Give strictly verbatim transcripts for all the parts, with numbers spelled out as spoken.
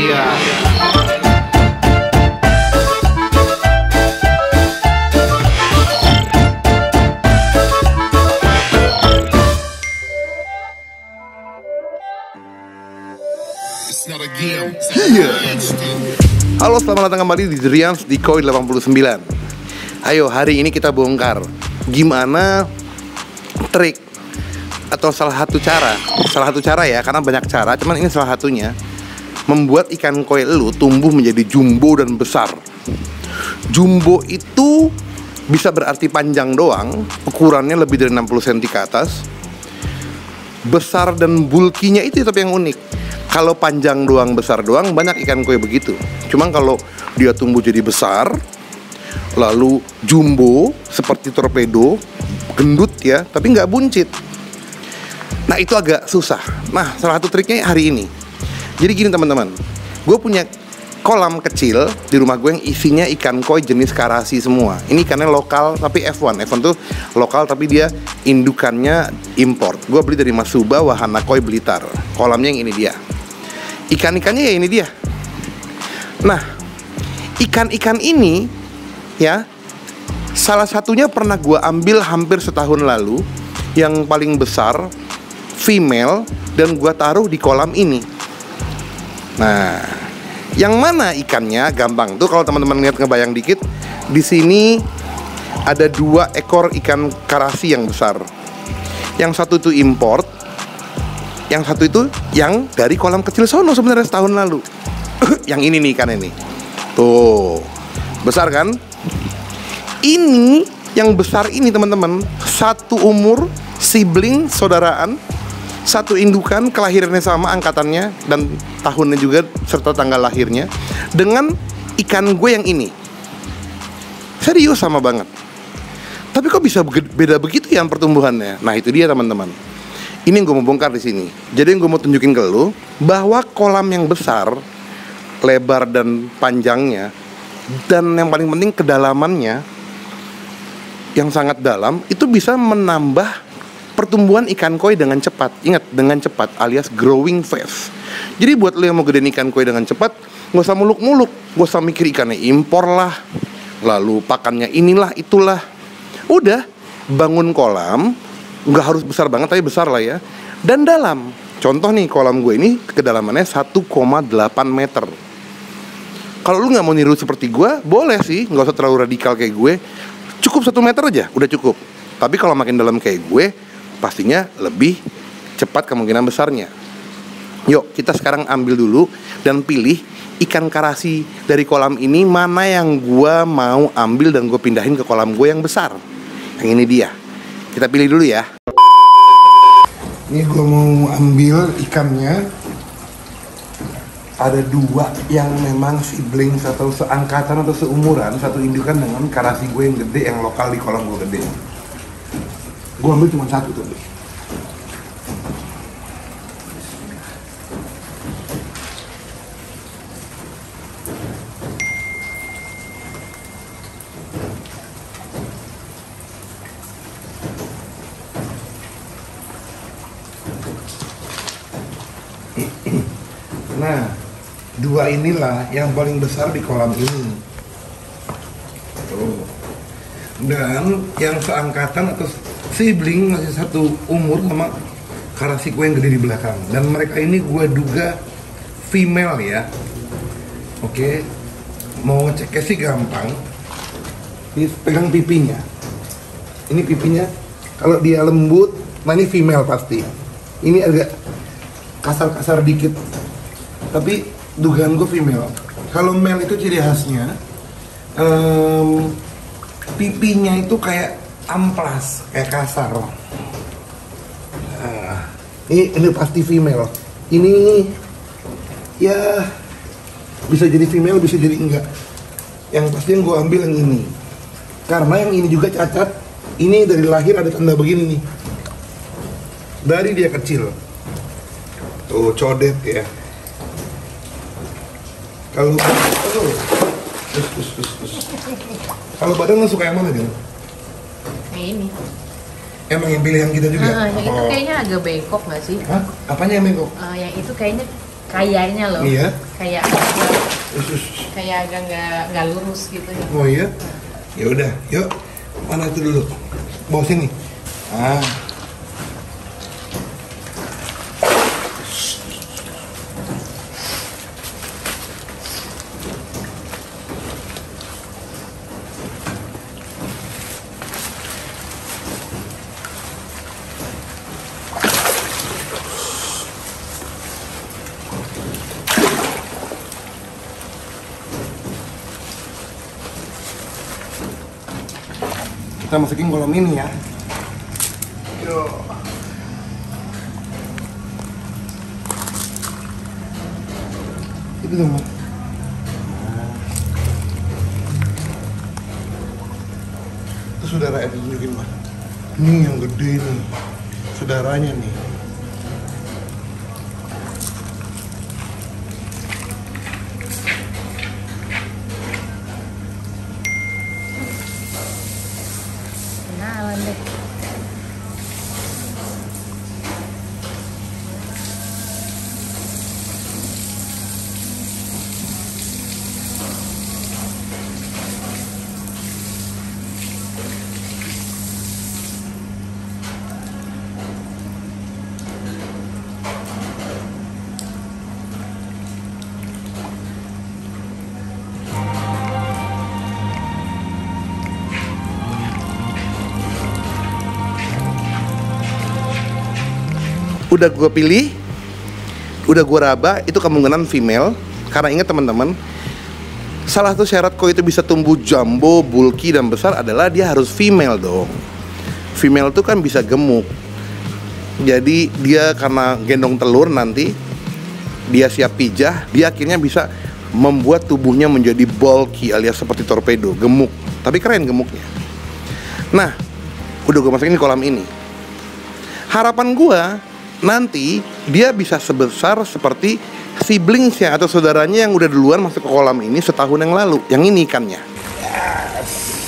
Iya. Yeah. Halo, selamat datang kembali di The Ryans di Koi delapan puluh sembilan. Ayo, hari ini kita bongkar gimana trik atau salah satu cara, salah satu cara ya, karena banyak cara, cuman ini salah satunya membuat ikan koi lu tumbuh menjadi jumbo dan besar. Jumbo itu bisa berarti panjang doang, ukurannya lebih dari enam puluh sentimeter ke atas. Besar dan bulkinya itu tapi yang unik. Kalau panjang doang, besar doang, banyak ikan koi begitu. Cuman kalau dia tumbuh jadi besar, lalu jumbo, seperti torpedo, gendut ya, tapi nggak buncit. Nah, itu agak susah. Nah, salah satu triknya hari ini. Jadi gini teman-teman, gue punya kolam kecil di rumah gue yang isinya ikan koi jenis karasi semua. Ini ikannya lokal tapi F satu. F satu tuh lokal tapi dia indukannya import. Gue beli dari Mas Suba Wahana Koi Blitar. Kolamnya yang ini dia. Ikan-ikannya ya ini dia. Nah, ikan-ikan ini ya, salah satunya pernah gue ambil hampir setahun lalu, yang paling besar female, dan gue taruh di kolam ini. Nah, yang mana ikannya gampang tuh kalau teman-teman lihat, ngebayang dikit. Di sini ada dua ekor ikan karasi yang besar. Yang satu itu import. Yang satu itu yang dari kolam kecil sono sebenarnya setahun lalu. Yang ini nih ikan ini. Tuh. Besar kan? Ini yang besar ini teman-teman, satu umur, sibling, saudaraan, satu indukan, kelahirannya sama, angkatannya dan tahunnya juga serta tanggal lahirnya dengan ikan gue yang ini. Serius sama banget. Tapi kok bisa beda begitu ya pertumbuhannya? Nah, itu dia teman-teman. Ini yang gue mau bongkar di sini. Jadi yang gue mau tunjukin ke lo bahwa kolam yang besar, lebar dan panjangnya, dan yang paling penting kedalamannya yang sangat dalam, itu bisa menambah pertumbuhan ikan koi dengan cepat. Ingat, dengan cepat alias growing fast. Jadi buat lo yang mau gedein ikan koi dengan cepat, gak usah muluk-muluk, gak usah mikir ikannya impor lah, lalu pakannya inilah itulah. Udah, bangun kolam. Nggak harus besar banget, tapi besar lah ya. Dan dalam. Contoh nih, kolam gue ini kedalamannya satu koma delapan meter. Kalau lu nggak mau niru seperti gue, boleh sih, nggak usah terlalu radikal kayak gue. Cukup satu meter aja, udah cukup. Tapi kalau makin dalam kayak gue, pastinya lebih cepat kemungkinan besarnya. Yuk, kita sekarang ambil dulu dan pilih ikan karasi dari kolam ini, mana yang gue mau ambil dan gue pindahin ke kolam gue yang besar. Yang ini dia. Kita pilih dulu ya. Ini gue mau ambil ikannya. Ada dua yang memang sibling atau seangkatan atau seumuran, satu indukan dengan karasi gue yang gede, yang lokal di kolam gue gede. Gue ambil cuma satu tuh. Nah, dua inilah yang paling besar di kolam ini. Tuh. Dan yang seangkatan atau sibling masih satu umur sama karasi gue yang gede di belakang. Dan mereka ini gue duga female ya. Oke, mau ngeceknya sih gampang. Ini pegang pipinya. Ini pipinya, kalau dia lembut, nah ini female pasti. Ini agak kasar-kasar dikit, tapi dugaan gue female. Kalau male itu ciri khasnya um, pipinya itu kayak amplas, kayak kasar. Nah, ini, ini pasti female. Ini ya bisa jadi female, bisa jadi enggak. Yang pasti yang gue ambil yang ini, karena yang ini juga cacat. Ini dari lahir ada tanda begini nih, dari dia kecil. Tuh, codet ya. Kalau oh, kalau badan lo suka yang mana dia? Nah, ini. Emang yang pilih yang kita juga? Nah, yang oh, itu kayaknya agak bengkok nggak sih? Hah? Apanya yang bengkok? Uh, yang itu kayaknya kayaknya loh, iya. kayak kayak agak nggak nggak lurus gitu ya. Oh iya, ya udah, yuk mana itu dulu, bawa sini. Ah, kita masukin kolom ini ya. Yo. Itu dong. Itu saudara Edi tunjukin mah. Ini yang gede nih, saudaranya nih. Udah gue pilih, udah gue raba, itu kemungkinan female. Karena ingat teman-teman, salah satu syarat koi itu bisa tumbuh jumbo, bulky dan besar adalah dia harus female dong. Female tuh kan bisa gemuk. Jadi dia karena gendong telur nanti, dia siap pijah, dia akhirnya bisa membuat tubuhnya menjadi bulky alias seperti torpedo, gemuk. Tapi keren gemuknya. Nah, udah gue masukin di kolam ini. Harapan gue nanti dia bisa sebesar seperti siblingsnya atau saudaranya yang udah duluan masuk ke kolam ini setahun yang lalu. Yang ini ikannya. Yes.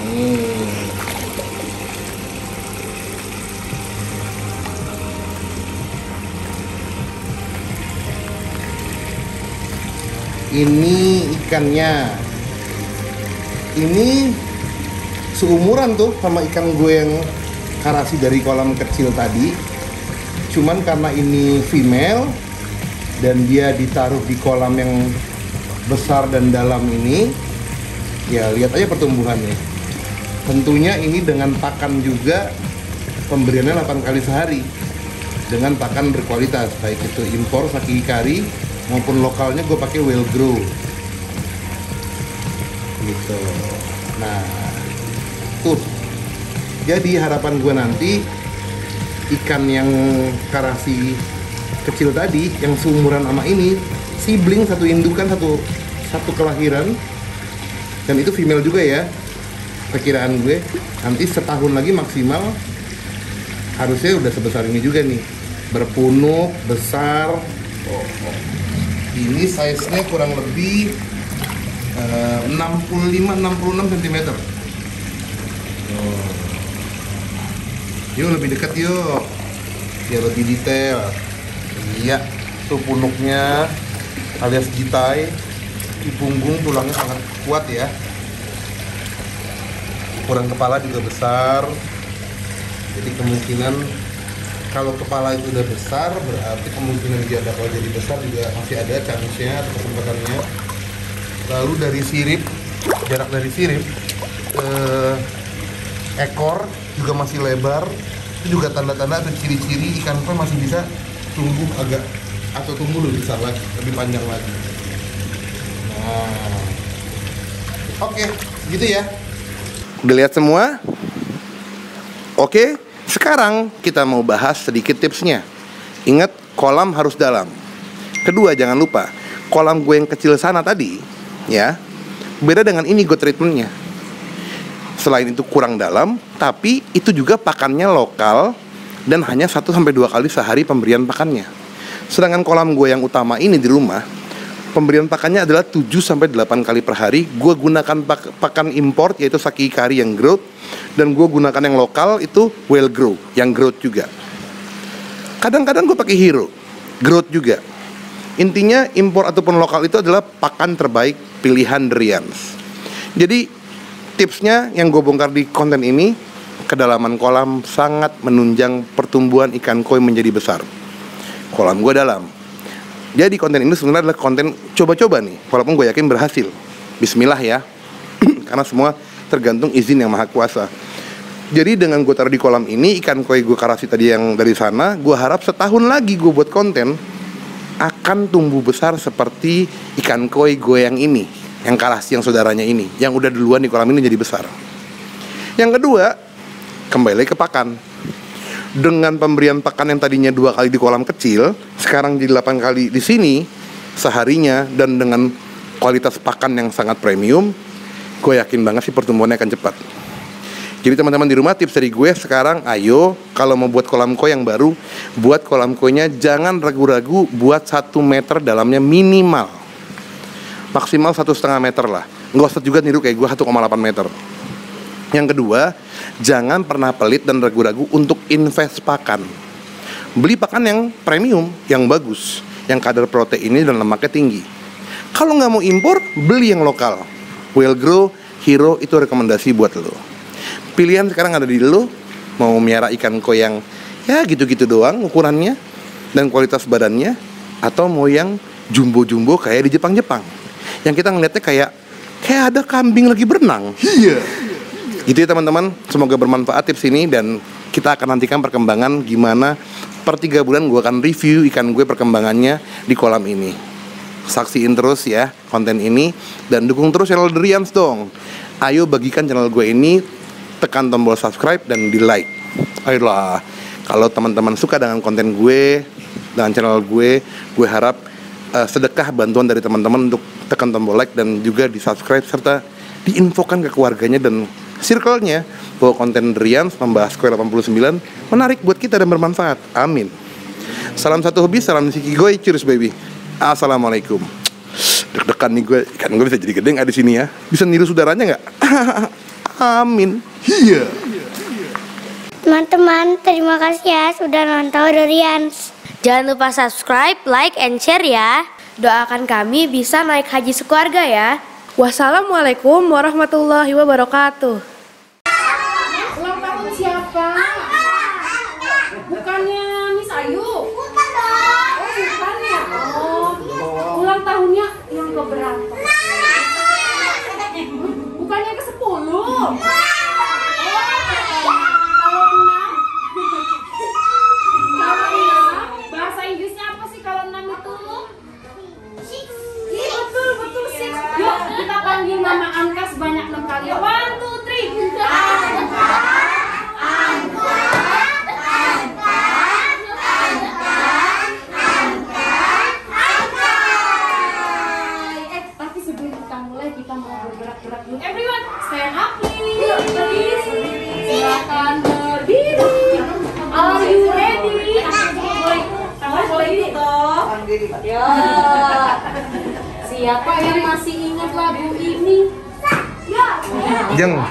Hmm. Ini ikannya. Ini seumuran tuh sama ikan gue yang karasi dari kolam kecil tadi. Cuman karena ini female dan dia ditaruh di kolam yang besar dan dalam ini, ya lihat aja pertumbuhannya. Tentunya ini dengan pakan juga, pemberiannya delapan kali sehari dengan pakan berkualitas, baik itu impor Saki Kari maupun lokalnya gue pakai Wellgrow gitu. Nah tuh, jadi harapan gue nanti ikan yang karasi kecil tadi, yang seumuran sama ini, sibling, satu indukan, satu satu kelahiran, dan itu female juga ya, perkiraan gue nanti setahun lagi maksimal harusnya udah sebesar ini juga nih, berpunuk, besar. Oh, oh. Ini size-nya kurang lebih uh, enam puluh lima sampai enam puluh enam sentimeter. Oh. Yuk lebih dekat yuk, biar lebih detail. Iya, tuh punuknya alias gitai, di punggung tulangnya sangat kuat ya. Ukuran kepala juga besar. Jadi kemungkinan kalau kepala itu udah besar, berarti kemungkinan dia ada, kalau jadi besar juga masih ada chance-nya atau kesempatannya. Lalu dari sirip, jarak dari sirip ke ekor juga masih lebar, itu juga tanda-tanda atau ciri-ciri ikan koi masih bisa tumbuh agak atau tumbuh lebih besar lagi, lebih panjang lagi. Nah, oke, gitu ya. Udah lihat semua? Oke, sekarang kita mau bahas sedikit tipsnya. Ingat, kolam harus dalam. Kedua, jangan lupa kolam gue yang kecil sana tadi, ya, beda dengan ini gue treatmentnya. Selain itu kurang dalam, tapi itu juga pakannya lokal dan hanya satu sampai dua kali sehari pemberian pakannya. Sedangkan kolam gue yang utama ini di rumah, pemberian pakannya adalah tujuh sampai delapan kali per hari. Gue gunakan pak pakan import yaitu Saki Kari yang growth, dan gue gunakan yang lokal itu Wellgrow yang growth juga. Kadang-kadang gue pakai Hero, growth juga. Intinya impor ataupun lokal itu adalah pakan terbaik pilihan The Ryans. Jadi tipsnya yang gue bongkar di konten ini, kedalaman kolam sangat menunjang pertumbuhan ikan koi menjadi besar. Kolam gue dalam. Jadi konten ini sebenarnya adalah konten coba-coba nih, walaupun gue yakin berhasil. Bismillah ya, karena semua tergantung izin yang maha kuasa. Jadi dengan gue taruh di kolam ini, ikan koi gue karasi tadi yang dari sana, gue harap setahun lagi gue buat konten akan tumbuh besar seperti ikan koi gue yang ini, yang kalah siang saudaranya ini, yang udah duluan di kolam ini jadi besar. Yang kedua, kembali ke pakan. Dengan pemberian pakan yang tadinya dua kali di kolam kecil, sekarang jadi delapan kali di sini seharinya, dan dengan kualitas pakan yang sangat premium, gue yakin banget sih pertumbuhannya akan cepat. Jadi teman-teman di rumah, tips dari gue sekarang, ayo kalau mau buat kolam koi yang baru, buat kolam koinya jangan ragu-ragu, buat satu meter dalamnya minimal. Maksimal satu koma lima meter lah. Nggak usah juga niru kayak gue satu koma delapan meter. Yang kedua, jangan pernah pelit dan ragu-ragu untuk invest pakan. Beli pakan yang premium, yang bagus, yang kadar proteinnya dan lemaknya tinggi. Kalau nggak mau impor, beli yang lokal. Wellgrow, Hero itu rekomendasi buat lo. Pilihan sekarang ada di lo. Mau miara ikan koi yang ya gitu-gitu doang ukurannya dan kualitas badannya, atau mau yang jumbo-jumbo kayak di Jepang-Jepang, yang kita ngeliatnya kayak kayak ada kambing lagi berenang. Iya. Gitu ya teman-teman. Semoga bermanfaat tips ini, dan kita akan nantikan perkembangan gimana per tiga bulan gue akan review ikan gue perkembangannya di kolam ini. Saksiin terus ya konten ini, dan dukung terus channel The Ryans dong. Ayo bagikan channel gue ini, tekan tombol subscribe dan di like. Ayolah, kalau teman-teman suka dengan konten gue, dengan channel gue, gue harap uh, sedekah bantuan dari teman-teman untuk tekan tombol like dan juga di subscribe, serta diinfokan ke keluarganya dan circle-nya bahwa konten The Ryans membahas koi delapan puluh sembilan menarik buat kita dan bermanfaat. Amin. Salam satu hobi, salam Nishikigoi, cheers baby. Assalamualaikum. Deg-degan nih gue, kan gue bisa jadi gede nggak di sini ya? Bisa niru saudaranya nggak? Amin. Iya. Teman-teman, terima kasih ya sudah nonton The Ryans. Jangan lupa subscribe, like, and share ya. Doakan kami bisa naik haji sekeluarga ya. Wassalamualaikum warahmatullahi wabarakatuh. Ulang tahun siapa? Angga, Angga. Bukannya Miss Ayu? Bukan dong. Oh, bukan ya? Oh. Ulang tahunnya yang keberapa? Panggil nama angka sebanyak enam kali. One, two, three. Angka, angka, angka, angka, angka, angka. Eh, tapi sebelum kita mulai, kita mau bergerak-gerak dulu. Everyone, stand up please. Please, silakan berdiri. Are you ready? Boleh, tangan boleh ditutup. Ya. Siapa yang masih ingat lagu ini? Ya. Jeng.